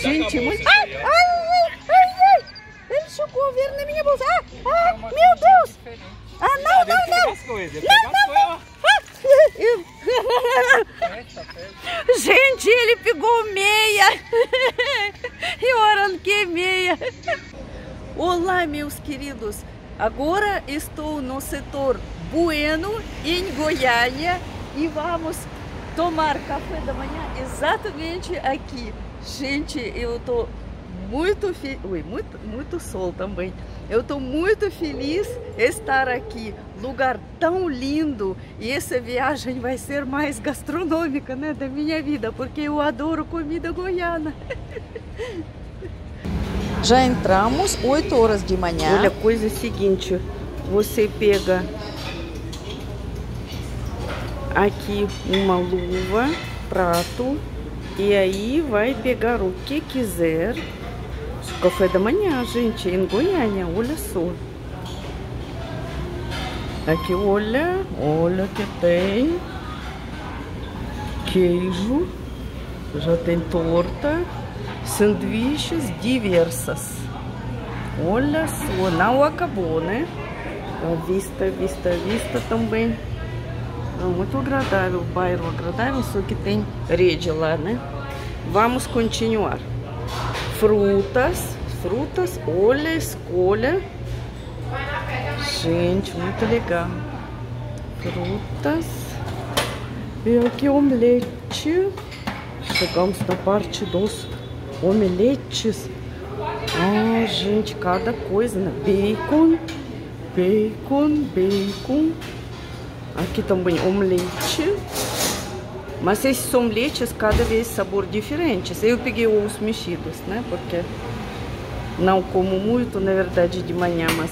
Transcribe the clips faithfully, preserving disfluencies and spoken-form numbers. Gente, muito... Ah, ai, ai, ai, ai. Ele chocou o verde na minha bolsa. Ah, ah, meu Deus. Diferente. Ah, não, não, não. Coisas, não, não, não. não. Gente, ele pegou meia. E orando que meia. Olá, meus queridos. Agora estou no setor Bueno, em Goiânia. E vamos tomar café da manhã exatamente aqui. Gente, eu tô muito fe... Ui, muito, muito sol também. Eu tô muito feliz estar aqui. Lugar tão lindo. E essa viagem vai ser mais gastronômica, né, da minha vida, porque eu adoro comida goiana. Já entramos oito horas de manhã. Olha, coisa seguinte, você pega aqui uma luva, prato, e aí vai pegar o que quiser. Café da manhã, gente, em Goiânia, olha só. Aqui, olha, olha que tem queijo, já tem torta, sanduíches diversas. Olha só, não acabou, né? A vista, vista, vista também. Muito agradável, bairro agradável, só que tem rede lá, né? Vamos continuar. Frutas, frutas, olha, escolha. Gente, muito legal. Frutas. E aqui omelete. Chegamos na parte dos omeletes. Ah, gente, cada coisa, né? Bacon, bacon, bacon. Aqui também omelete. Mas esses omeletes, cada vez sabor diferentes. Eu peguei ovos mexidos, né? Porque não como muito, na verdade, de manhã, mas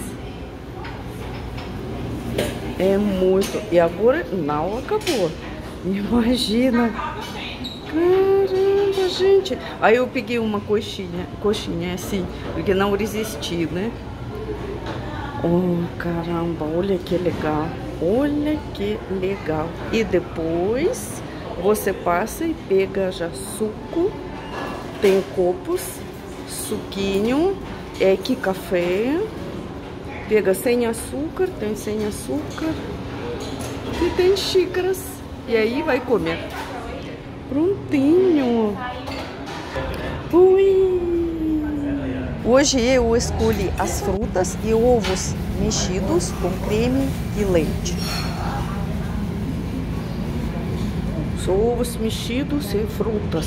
é muito. E agora não acabou. Imagina. Caramba, gente. Aí eu peguei uma coxinha, coxinha assim, porque não resisti, né? Oh, caramba, olha que legal. Olha que legal. E depois você passa e pega já suco. Tem copos, suquinho, é aqui café. Pega sem açúcar, tem sem açúcar. E tem xícaras. E aí vai comer. Prontinho. Ui. Hoje eu escolhi as frutas e ovos mexidos com creme e leite. São ovos mexidos e frutas.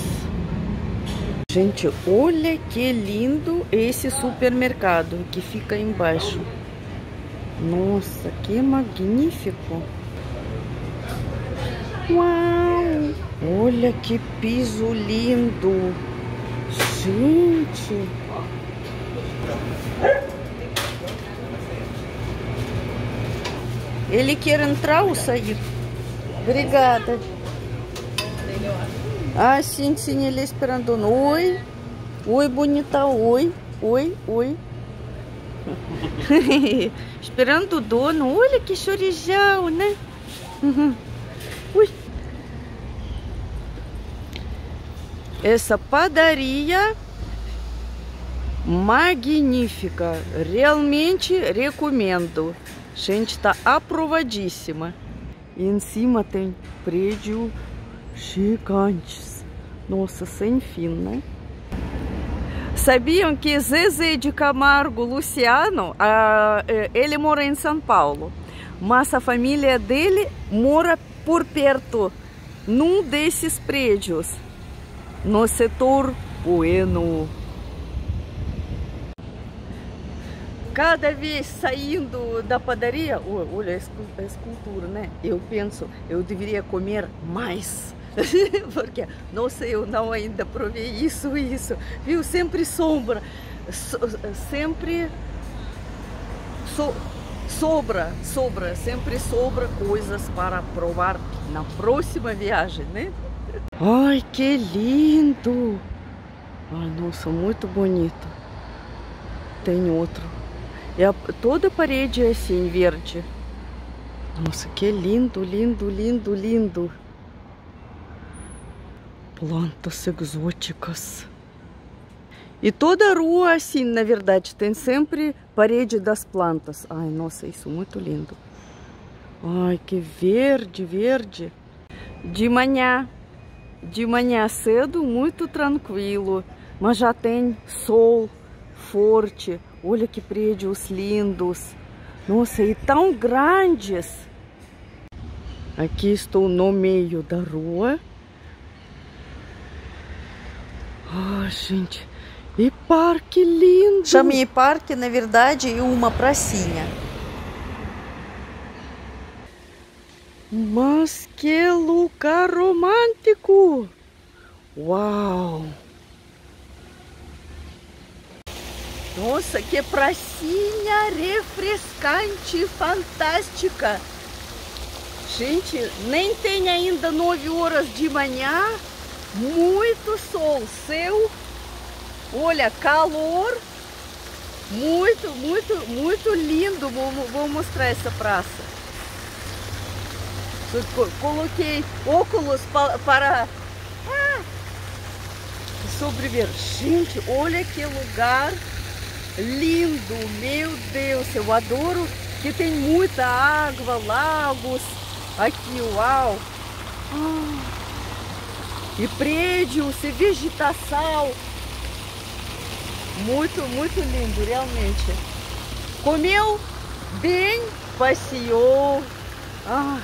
Gente, olha que lindo esse supermercado que fica embaixo. Nossa, que magnífico. Uau! Olha que piso lindo. Gente. Ele quer entrar ou sair? Obrigada. Ah, sim, sim, ele esperando. Oi. Oi, bonita. Oi. Oi, oi. Esperando o dono. Olha que chorijão, né? Uhum. Ui. Essa padaria magnífica. Realmente recomendo. Gente, tá aprovadíssima. E em cima tem prédio gigantes. Nossa, sem fim, né? Sabiam que Zezé de Camargo Luciano, ah, ele mora em São Paulo, mas a família dele mora por perto, num desses prédios, no setor Bueno. Cada vez saindo da padaria, olha a escultura, né? Eu penso, eu deveria comer mais. Porque, nossa, eu não ainda provei isso e isso. Viu? Sempre sombra. So, sempre so, sobra, sobra. Sempre sobra coisas para provar na próxima viagem, né? Ai, que lindo! Ai, nossa, muito bonito. Tem outro. E a, toda a parede é assim, verde. Nossa, que lindo, lindo, lindo, lindo. Plantas exóticas. E toda a rua, assim, na verdade, tem sempre parede das plantas. Ai, nossa, isso é muito lindo. Ai, que verde, verde. De manhã, de manhã cedo, muito tranquilo. Mas já tem sol forte. Olha que prédios lindos. Nossa, e tão grandes. Aqui estou no meio da rua. Ai, gente. E parque lindo! Chamei parque, na verdade, e uma pracinha. Mas que lugar romântico! Uau! Nossa, que pracinha refrescante, fantástica! Gente, nem tem ainda nove horas de manhã, muito sol, céu. Olha, calor, muito, muito, muito lindo. Vou, vou mostrar essa praça. Coloquei óculos para, para ah, sobreviver. Gente, olha que lugar lindo, meu Deus, eu adoro que tem muita água, lagos, aqui, uau. E prédios e vegetação. Muito, muito lindo, realmente. Comeu bem, passeou. Ah.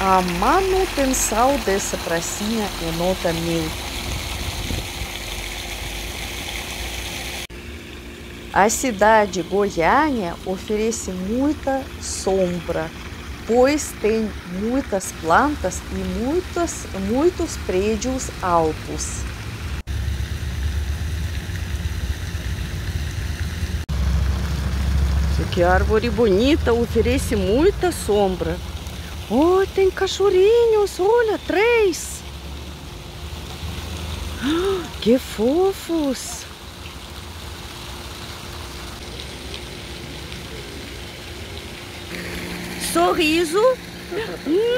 A manutenção dessa pracinha é nota mil. A cidade Goiânia oferece muita sombra, pois tem muitas plantas e muitas, muitos prédios altos. Que árvore bonita, oferece muita sombra. Oh, tem cachorinhos, olha, três. Ah, que fofos. Sorriso.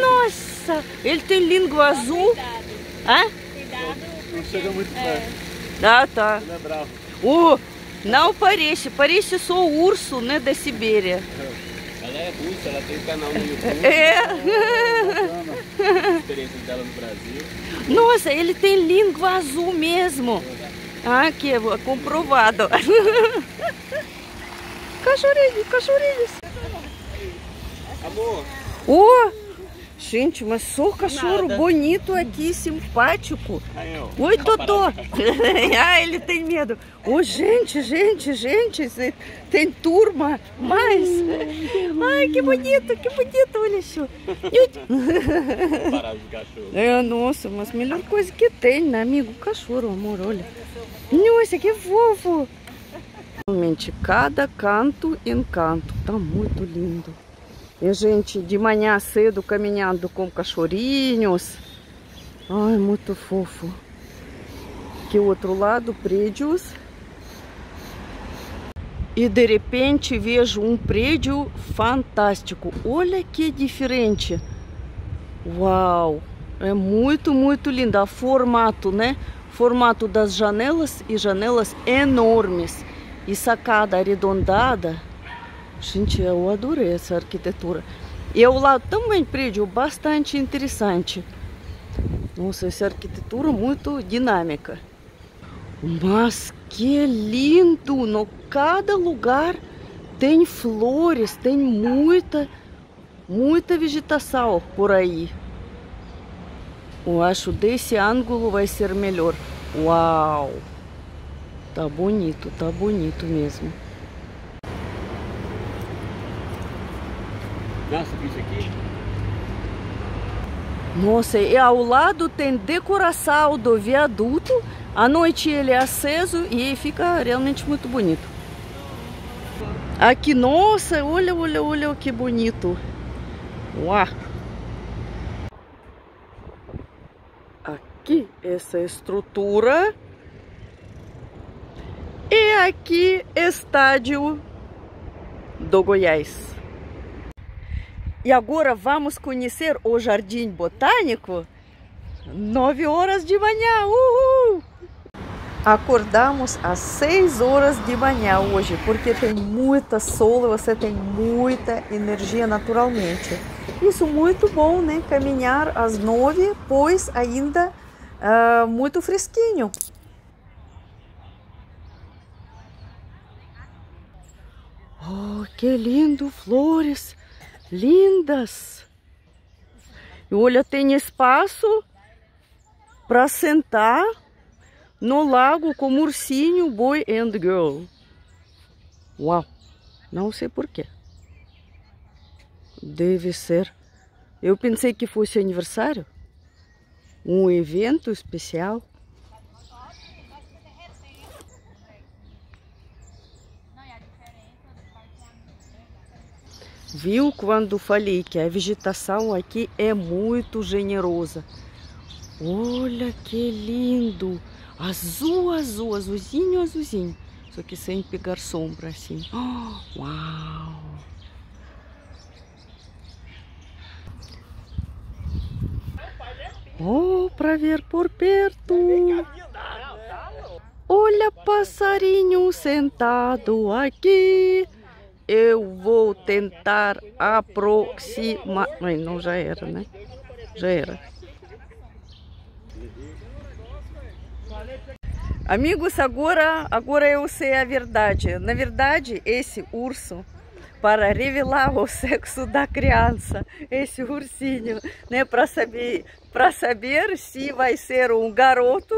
Nossa, ele tem língua azul. Cuidado. Hã? Cuidado. Não chega muito perto. Ah, tá. Ele é bravo. Oh. Não parece, parece só o urso, né, da Sibéria. Ela é russa, ela tem canal no YouTube. É. A experiência dela no Brasil. Nossa, ele tem língua azul mesmo. Ah, que é comprovado. Cachorinho, cachorinho. Amor. Oh, gente, mas só cachorro nada. Bonito aqui, simpático. Aí, ó. Oi, Totó. Ah, ele tem medo. Oh, gente, gente, gente, tem turma, mas... Ai, que bonito, que bonito, olha isso. Parar de cachorro. É, nossa, mas a melhor coisa que tem, né, amigo? Cachorro, amor, olha. Nossa, que fofo. Realmente, cada canto encanto, tá muito lindo. E, gente, de manhã cedo caminhando com cachorrinhos. Ai, muito fofo. Que outro lado, prédios. E de repente vejo um prédio fantástico. Olha que diferente. Uau! É muito, muito lindo. O formato, né? Formato das janelas e janelas enormes. E sacada arredondada. Gente, eu adorei essa arquitetura. E ao lado também prédio bastante interessante. Nossa, essa arquitetura muito dinâmica. Mas que lindo! No cada lugar tem flores, tem muita, muita vegetação por aí. Eu acho que desse ângulo vai ser melhor. Uau! Tá bonito, tá bonito mesmo. Nossa, que isso aqui. Nossa, e ao lado tem decoração do viaduto. À noite ele é aceso e fica realmente muito bonito. Aqui, nossa, olha, olha, olha que bonito. Uau! Aqui essa estrutura. E aqui estádio do Goiás. E agora vamos conhecer o Jardim Botânico, nove horas de manhã, uhul! Acordamos às seis horas de manhã hoje, porque tem muita sol, você tem muita energia naturalmente. Isso muito bom, né? Caminhar às nove, pois ainda uh, muito fresquinho. Oh, que lindo, flores lindas. E olha, tem espaço para sentar no lago com ursinho, boy and girl. Uau, não sei porquê. Deve ser. Eu pensei que fosse aniversário, um evento especial. Viu quando falei que a vegetação aqui é muito generosa? Olha que lindo! Azul, azul, azulzinho, azulzinho. Só que sem pegar sombra assim. Oh, uau! Oh, para ver por perto! Olha passarinho sentado aqui! Eu vou tentar aproximar... Ai, não, já era, né? Já era. Amigos, agora, agora eu sei a verdade. Na verdade, esse urso, para revelar o sexo da criança, esse ursinho, né? Para saber, para saber se vai ser um garoto,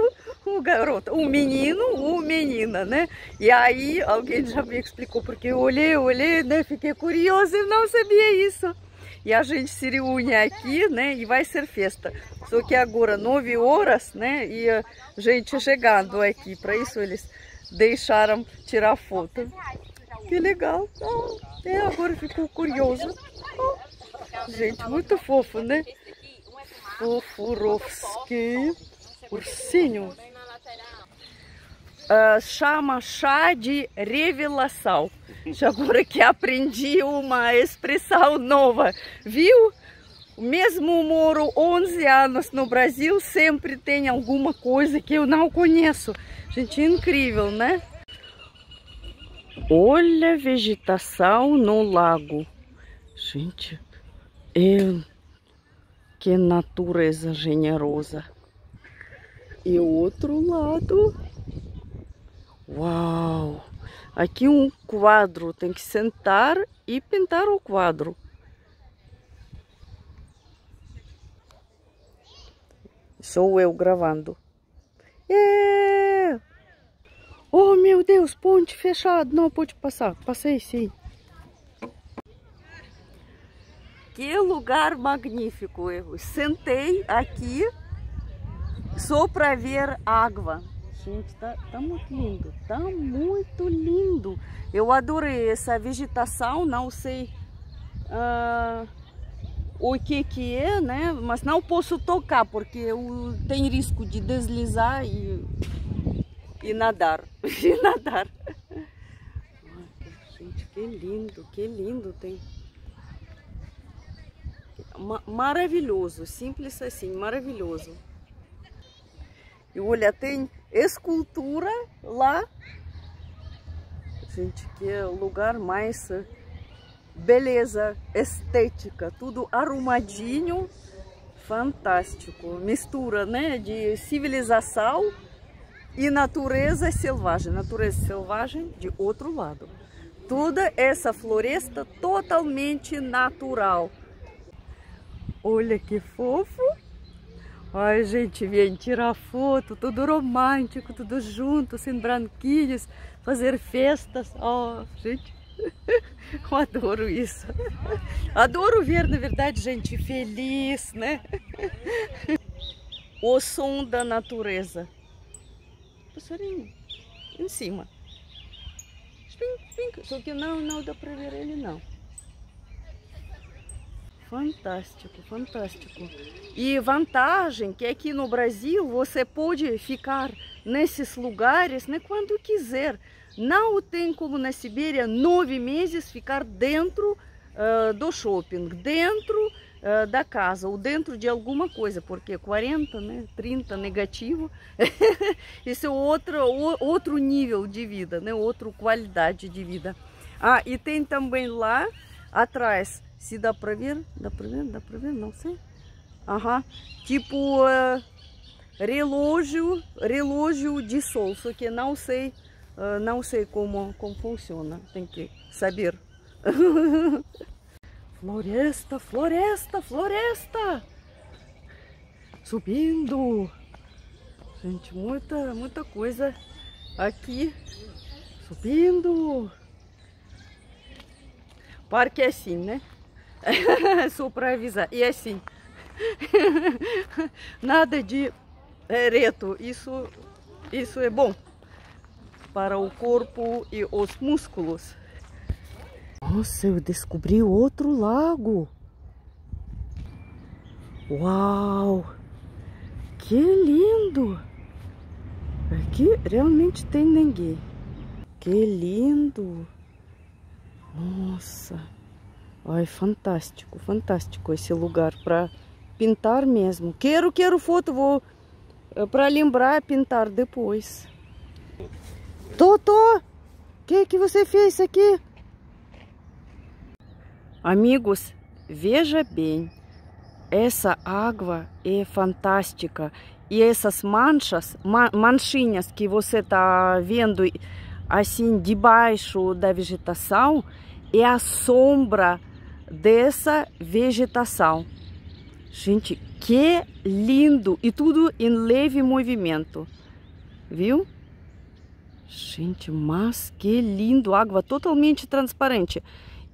um garoto, um menino ou menina, né? E aí alguém já me explicou, porque eu olhei, olhei, né? Fiquei curiosa e não sabia isso. E a gente se reúne aqui, né? E vai ser festa. Só que agora nove horas, né? E a gente chegando aqui, para isso eles deixaram tirar foto. Que legal, oh, até agora ficou curioso. Oh, gente, muito fofo, né? Fofurovski, ursinho. Uh, chama chá de revelação. Já agora que aprendi uma expressão nova, viu? Mesmo moro onze anos no Brasil, sempre tem alguma coisa que eu não conheço. Gente, é incrível, né? Olha a vegetação no lago. Gente, eu... que natureza generosa. E o outro lado. Uau! Aqui um quadro. Tem que sentar e pintar o quadro. Sou eu gravando. Yeah! Oh, meu Deus, ponte fechada. Não pode passar. Passei, sim. Que lugar magnífico. Eu sentei aqui só para ver água. Gente, tá, tá muito lindo. Tá muito lindo. Eu adorei essa vegetação. Não sei uh, o que que é, né? Mas não posso tocar, porque eu tenho risco de deslizar e... E nadar, e nadar. Gente, que lindo, que lindo tem. Maravilhoso, simples assim, maravilhoso. E olha, tem escultura lá. Gente, que lugar mais beleza, estética, tudo arrumadinho, fantástico. Mistura, né, de civilização e natureza selvagem, natureza selvagem de outro lado. Toda essa floresta totalmente natural. Olha que fofo. Ai, gente, vem tirar foto, tudo romântico, tudo junto, sem branquinhos, fazer festas. Oh, gente, eu adoro isso. Adoro ver, na verdade, gente feliz, né? O som da natureza. Passarinho em cima. Só que não, não dá para ver ele, não. Fantástico, fantástico. E vantagem que aqui no Brasil você pode ficar nesses lugares, né, quando quiser. Não tem como na Sibéria nove meses ficar dentro uh, do shopping, dentro uh, da casa ou dentro de alguma coisa, porque quarenta, né, trinta negativo, esse é outro, outro nível de vida, né, outra qualidade de vida. Ah, e tem também lá atrás, se dá para ver, dá para ver, dá para ver, não sei, aham, tipo uh, relógio, relógio de sol, só que não sei, uh, não sei como, como funciona, tem que saber. Floresta, floresta, floresta, subindo, gente, muita, muita coisa aqui, subindo. Parque é assim, né? Só para avisar. E assim. Nada de reto. Isso, isso é bom para o corpo e os músculos. Nossa, eu descobri outro lago. Uau! Que lindo! Aqui realmente tem ninguém. Que lindo! Nossa, ai, fantástico, fantástico esse lugar para pintar mesmo. Quero, quero foto, vou para lembrar pintar depois. Totó, que que você fez aqui? Amigos, veja bem, essa água é fantástica e essas manchas, manchinhas que você tá vendo assim debaixo da vegetação, é a sombra dessa vegetação. Gente, que lindo! E tudo em leve movimento. Viu? Gente, mas que lindo! Água totalmente transparente.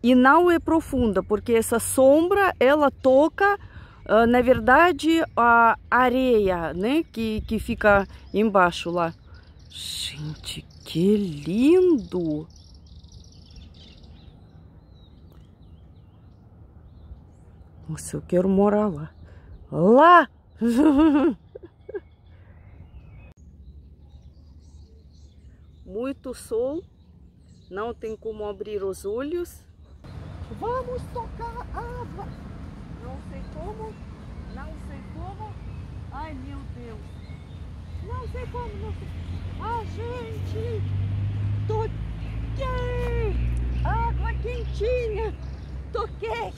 E não é profunda, porque essa sombra, ela toca, na verdade, a areia, né? Que, que fica embaixo lá. Gente, que lindo! Nossa, eu quero morar lá. Lá! Muito sol. Não tem como abrir os olhos. Vamos tocar água. Não sei como. Não sei como. Ai, meu Deus. Não sei como. Não sei. A gente toquei. Água quentinha. Toquei.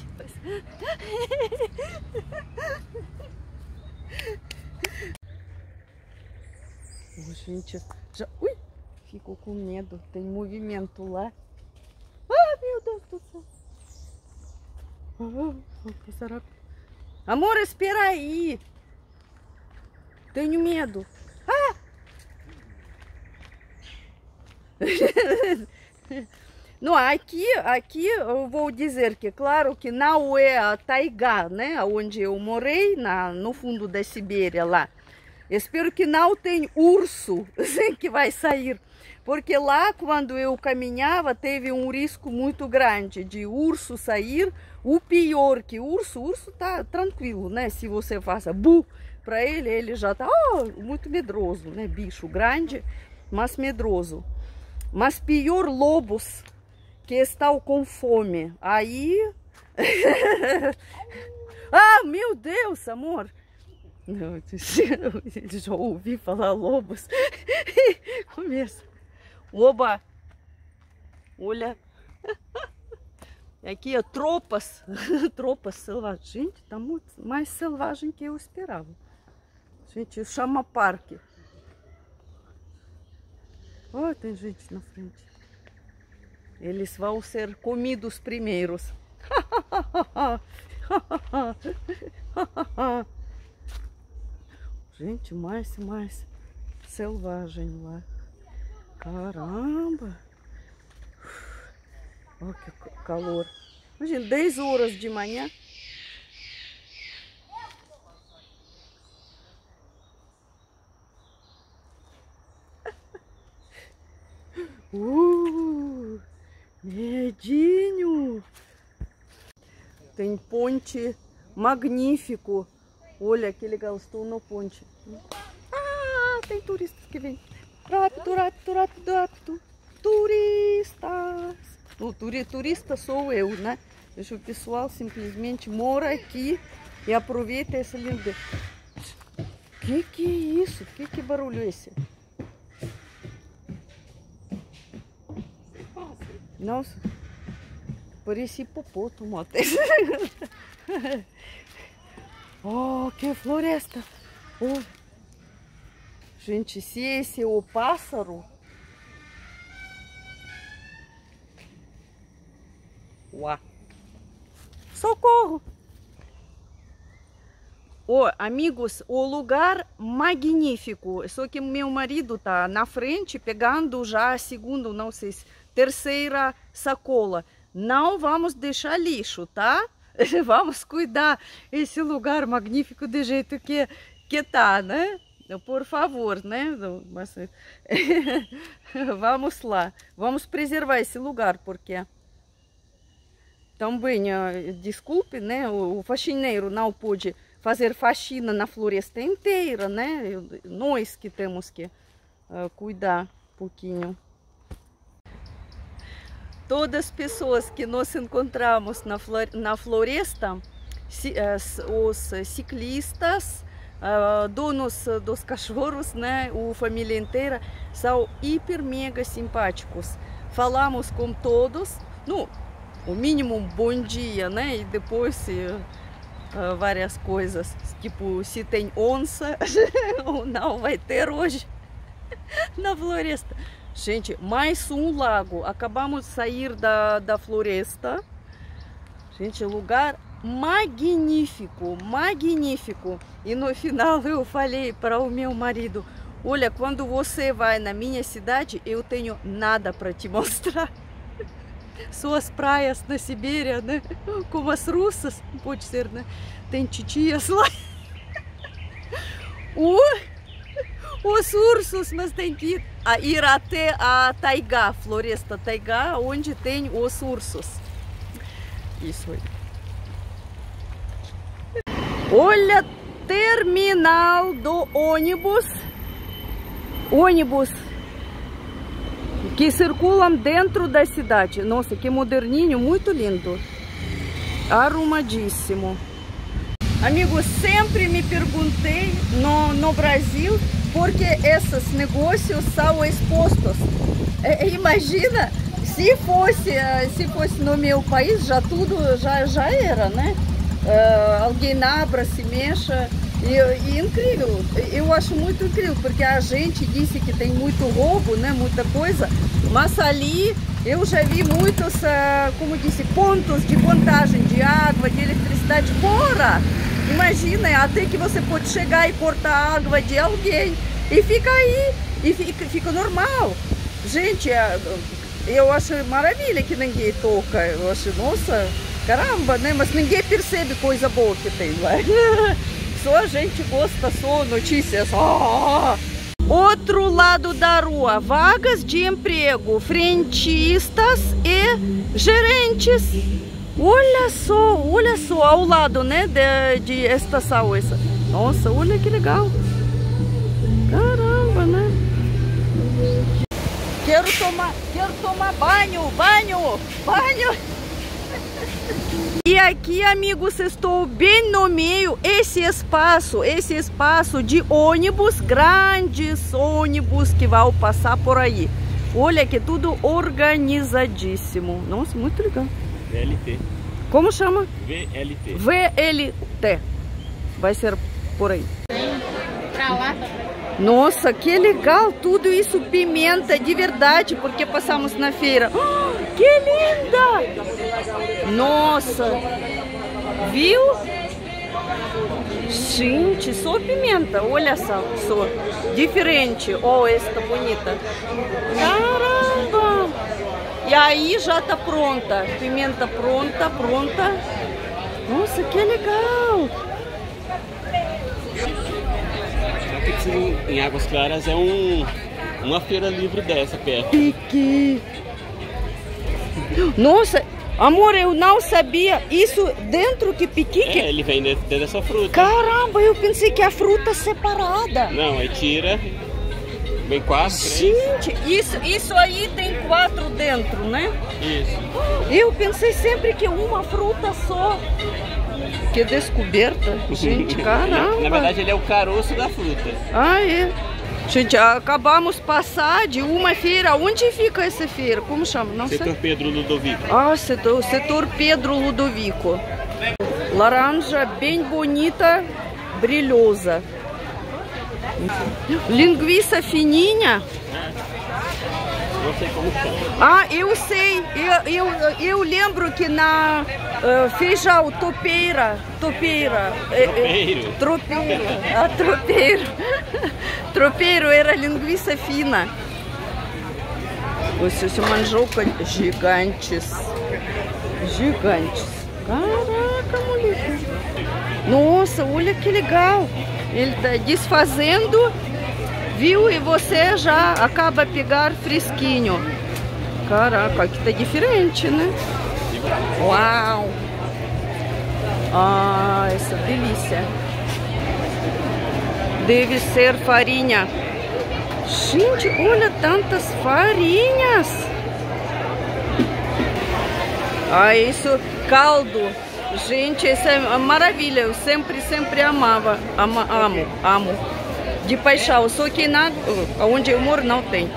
Oh, gente, já... Ui, fico com medo. Tem movimento lá. Ah, meu Deus do céu. Oh, será... Amor, espera aí. Tenho medo. Ah! Não, aqui, aqui eu vou dizer que, claro, que não é a taiga, né? Onde eu morei, na, no fundo da Sibéria lá. Espero que não tenha urso que vai sair. Porque lá, quando eu caminhava, teve um risco muito grande de urso sair. O pior que urso, urso tá tranquilo, né? Se você faça bu para ele, ele já tá oh, muito medroso, né? Bicho grande, mas medroso. Mas pior lobos que estão com fome. Aí... Ah, meu Deus, amor! Não, eu já ouvi falar lobos. Começa. Oba! Olha. Aqui é tropas. Tropas selvagens. Gente, tá muito mais selvagem que eu esperava. Gente, chama parque. Oh, tem gente na frente. Eles vão ser comidos primeiros. Gente, mais e mais selvagem lá. Caramba! Olha que calor. Imagina, dez horas de manhã. Uh, medinho. Tem ponte magnífico. Olha que legal, estou na ponte. Ah, tem turistas que vêm. Rápido, rápido, rápido, rápido. Turistas. O turi, turista sou eu, né? Deixa o pessoal simplesmente mora aqui e aproveita essa linda... Que que é isso? Que que barulho é esse? Nossa, parece hipopótamo até. Oh, que floresta! Oh. Gente, se esse é o pássaro... Uá! Socorro! Ó, oh, amigos, o lugar magnífico. Só que meu marido tá na frente pegando já a segunda, não sei se... terceira sacola. Não vamos deixar lixo, tá? Vamos cuidar esse lugar magnífico do jeito que, que tá, né? Por favor, né? Mas... vamos lá. Vamos preservar esse lugar, porque... Também, desculpe, né? O faxineiro não pode fazer faxina na floresta inteira, né? Nós que temos que uh, cuidar um pouquinho. Todas as pessoas que nós encontramos na, flore na floresta, ci os ciclistas, uh, donos dos cachorros, né, a família inteira, são hiper mega simpáticos. Falamos com todos, no, o mínimo bom dia, né, e depois uh, várias coisas, tipo se tem onça ou não vai ter hoje na floresta. Gente, mais um lago. Acabamos de sair da, da floresta. Gente, lugar magnífico, magnífico. E no final eu falei para o meu marido: olha, quando você vai na minha cidade, eu tenho nada para te mostrar. Suas praias na Sibéria, né? Como as russas, pode ser, né? Tem titias lá. Uh! Os ursos, mas tem que ir até a taiga, floresta taiga, onde tem os ursos. Isso aí. Olha, terminal do ônibus. Ônibus que circulam dentro da cidade. Nossa, que moderninho, muito lindo. Arrumadíssimo. Amigos, sempre me perguntei no, no Brasil porque esses negócios são expostos. É, imagina se fosse, se fosse no meu país, já tudo já, já era, né? Uh, alguém abra, se mexa. E, e incrível, eu acho muito incrível, porque a gente disse que tem muito roubo, né? Muita coisa, mas ali eu já vi muitos, uh, como disse, pontos de contagem de água, de eletricidade. Bora! Imagina, até que você pode chegar e cortar a água de alguém e fica aí, e fica, fica normal. Gente, eu acho maravilha que ninguém toca. Eu acho, nossa, caramba, né? Mas ninguém percebe coisa boa que tem lá. Só a gente gosta, só notícias. Oh! Outro lado da rua, vagas de emprego, frentistas e gerentes. Olha só, olha só, ao lado, né, de, de estação essa. Nossa, olha que legal. Caramba, né? Quero tomar, quero tomar banho, banho, banho. E aqui, amigos, estou bem no meio. Esse espaço, esse espaço de ônibus, grandes ônibus que vão passar por aí. Olha que tudo organizadíssimo. Nossa, muito legal. V L T. Como chama? V L T. V L T. Vai ser por aí. Pra lá. Nossa, que legal. Tudo isso pimenta de verdade, porque passamos na feira. Oh, que linda! Nossa. Viu? Gente, só pimenta. Olha só. só. Diferente. Oh, esta bonita. Caramba! E aí já tá pronta, pimenta pronta, pronta. Nossa, que legal! Em Águas Claras é um, uma feira livre dessa perto. Que... Nossa, amor, eu não sabia. Isso dentro que piquique? É, ele vem dentro dessa fruta. Caramba, eu pensei que a fruta separada. Não, aí tira... Bem quase. Gente, isso, isso aí tem quatro dentro, né? Isso. Eu pensei sempre que uma fruta só. Que descoberta, gente, caramba. Na verdade ele é o caroço da fruta. Ah, é. Gente, acabamos de passar de uma feira. Onde fica essa feira? Como chama? Não sei. Setor Pedro Ludovico. Ah, setor, setor Pedro Ludovico. Laranja bem bonita, brilhosa. Linguiça fininha. Não sei como chama. Ah, eu sei. Eu, eu, eu lembro que na uh, feijão, topeira. Topeira. Tropeiro. É, é, tropeiro. Ah, tropeiro. Tropeiro era linguiça fina. Esse, esse manjoca gigantes. Gigantes. Caraca, moleque. Nossa, olha que legal. Ele tá desfazendo, viu? E você já acaba de pegar fresquinho. Caraca, aqui tá diferente, né? Uau! Ah, essa delícia. Deve ser farinha. Gente, olha tantas farinhas. Ah, isso, caldo. Gente, isso é maravilha. Eu sempre, sempre amava. Ama, amo, amo. De paixão. Só que na, onde eu moro não tem.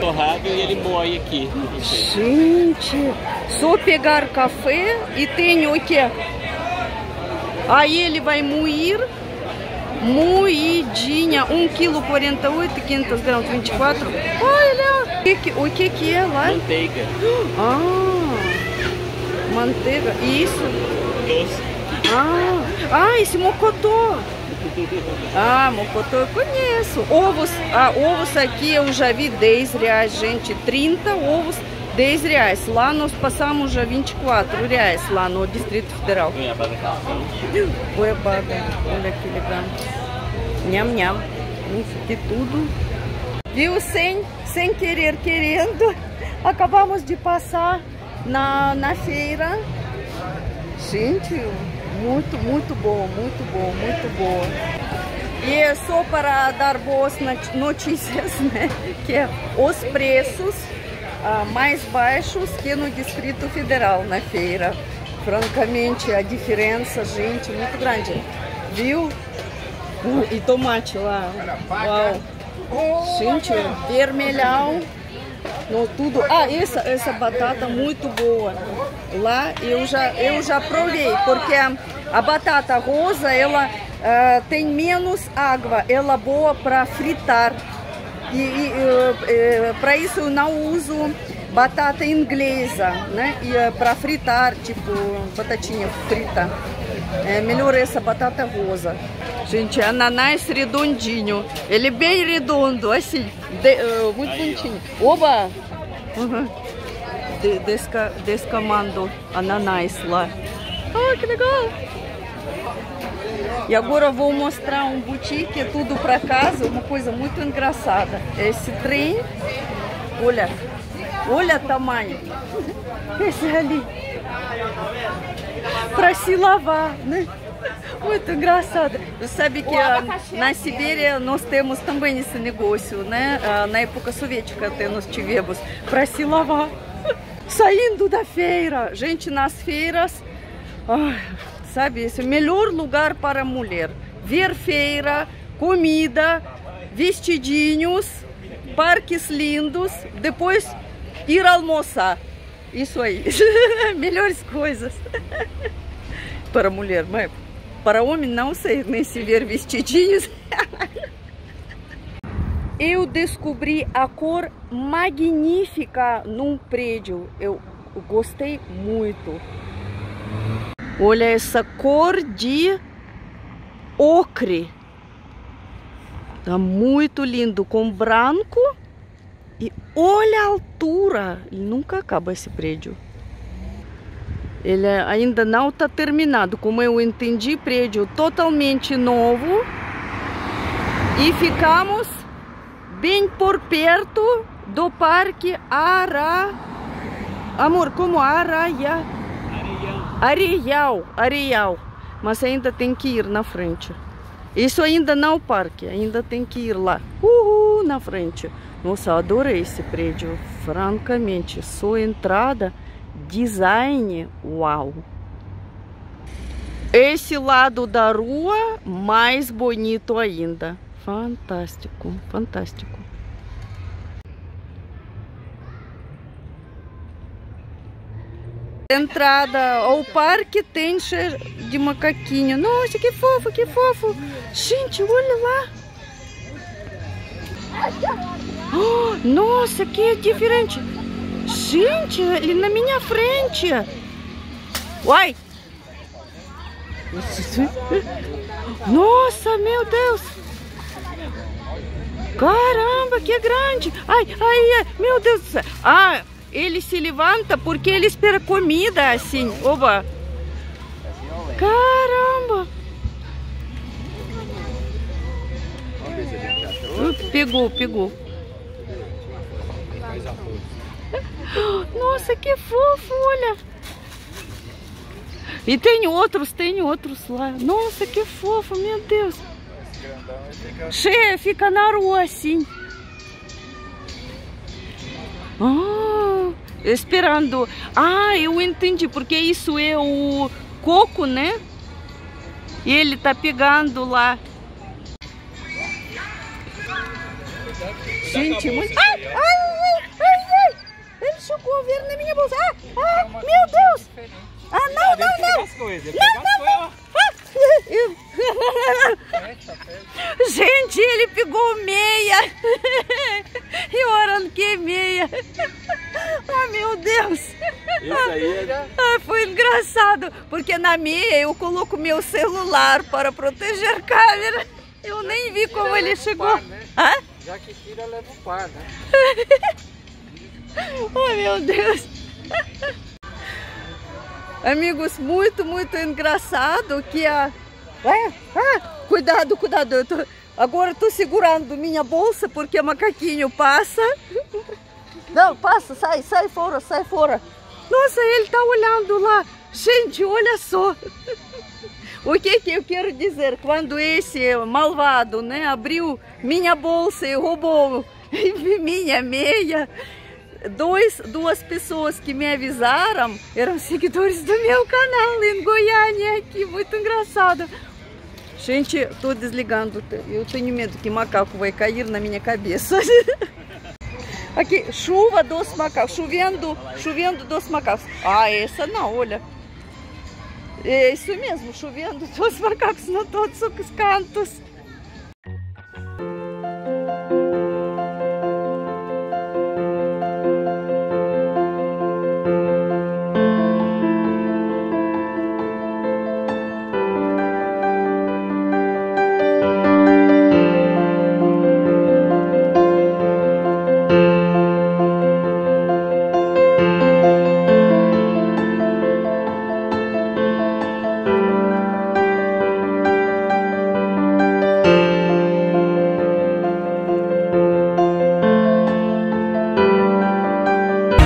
Torrado e ele moe aqui. Gente, só pegar café e tem o que? Aí ele vai moer. Moidinha, um quilo e quarenta e oito, quinhentos gramas, vinte e quatro. Olha, o que, o que que é lá? Manteiga. Ah, manteiga, isso? Doce. Ah, ah, esse mocotó. Ah, mocotó eu conheço. Ovos, ah, ovos aqui eu já vi dez reais, gente, trinta ovos. dez reais, lá nós passamos já vinte e quatro reais, lá no Distrito Federal. Goiabada, olha que legal. Nham, nham. Isso aqui tudo. Viu? Sem, sem querer, querendo. Acabamos de passar na, na feira. Gente, muito, muito bom, muito bom, muito bom. E é só para dar boas notícias, né? Que é os preços mais baixos que no Distrito Federal na feira. Francamente, a diferença, gente, muito grande. Viu? Uh, e tomate lá. Uau. Gente, vermelhão. No, tudo. Ah, essa, essa batata muito boa. Lá eu já, eu já provei, porque a batata rosa, ela uh, tem menos água. Ela é boa para fritar. E, e, e, e para isso eu não uso batata inglesa, né? E para fritar, tipo, batatinha frita. É melhor essa batata rosa. Gente, ananás redondinho. Ele é bem redondo, assim. De, uh, muito aí, bonitinho. Ó. Oba! Uhum. De, desca, descamando ananás lá. Ah, que legal! E agora eu vou mostrar um boutique, tudo para casa, uma coisa muito engraçada. Esse trem, olha, olha o tamanho. Esse ali, para se lavar, né? Muito engraçado. Você sabe que a, na Sibéria nós temos também esse negócio, né? Na época soviética até nós tivemos, para se lavar. Saindo da feira, gente, nas feiras... Ai, sabe, esse é o melhor lugar para a mulher. Ver feira, comida, vestidinhos, parques lindos, depois ir almoçar. Isso aí. Melhores coisas. Para a mulher, mas para homem não sei, nem se ver vestidinhos. Eu descobri a cor magnífica num prédio. Eu gostei muito. Olha essa cor de ocre. Tá muito lindo, com branco. E olha a altura. Nunca acaba esse prédio. Ele ainda não tá terminado. Como eu entendi, prédio totalmente novo. E ficamos bem por perto do Parque Ara... Amor, como Araiá. Areial, Areial, mas ainda tem que ir na frente. Isso ainda não é o parque, ainda tem que ir lá. Uhul, bem na frente. Nossa, eu adorei esse prédio, francamente. Sua entrada, design, uau! Esse lado da rua, mais bonito ainda. Fantástico, fantástico. Entrada ao parque tem cheiro de macaquinho. Nossa, que fofo, que fofo. Gente, olha lá. Oh, nossa, que diferente. Gente, ele na minha frente. Uai. Nossa, meu Deus. Caramba, que grande. Ai, ai, ai, meu Deus do céu. Ah, ele se levanta porque ele espera comida assim. Oba! Caramba! Uh, pegou, pegou. Nossa, que fofo, olha! E tem outros, tem outros lá. Nossa, que fofo, meu Deus! Cheia, fica na rua assim. Ah! Esperando. Ah, eu entendi, porque isso é o coco, né? E ele tá pegando lá. Gente, muito... Ai, ai, ai, ai, ai. Ele chocou o verde na minha bolsa. Ah, ah, meu Deus. Ah, não, não, não. Não, não, não. Gente, ele pegou meia. E orando que meia. Ah, meu Deus! Isso aí era... ah, foi engraçado, porque na meia eu coloco meu celular para proteger a câmera. Eu nem vi como ele chegou. Par, né? Hã? Já que tira, leva o par, né? Oh, meu Deus! Amigos, muito, muito engraçado que a... Ah, ah, cuidado, cuidado! Eu tô... Agora estou segurando minha bolsa porque o macaquinho passa. Não, passa, sai, sai fora, sai fora. Nossa, ele tá olhando lá. Gente, olha só. O que que eu quero dizer? Quando esse malvado, né, abriu minha bolsa e roubou minha meia, dois, duas pessoas que me avisaram eram seguidores do meu canal em Goiânia. Aqui, muito engraçado. Gente, tô desligando. Eu tenho medo que macaco vai cair na minha cabeça. Aqui, chuva dos macacos, chovendo, chovendo dos macacos. Ah, essa não, olha. É isso mesmo, chovendo dos macacos em todos os cantos.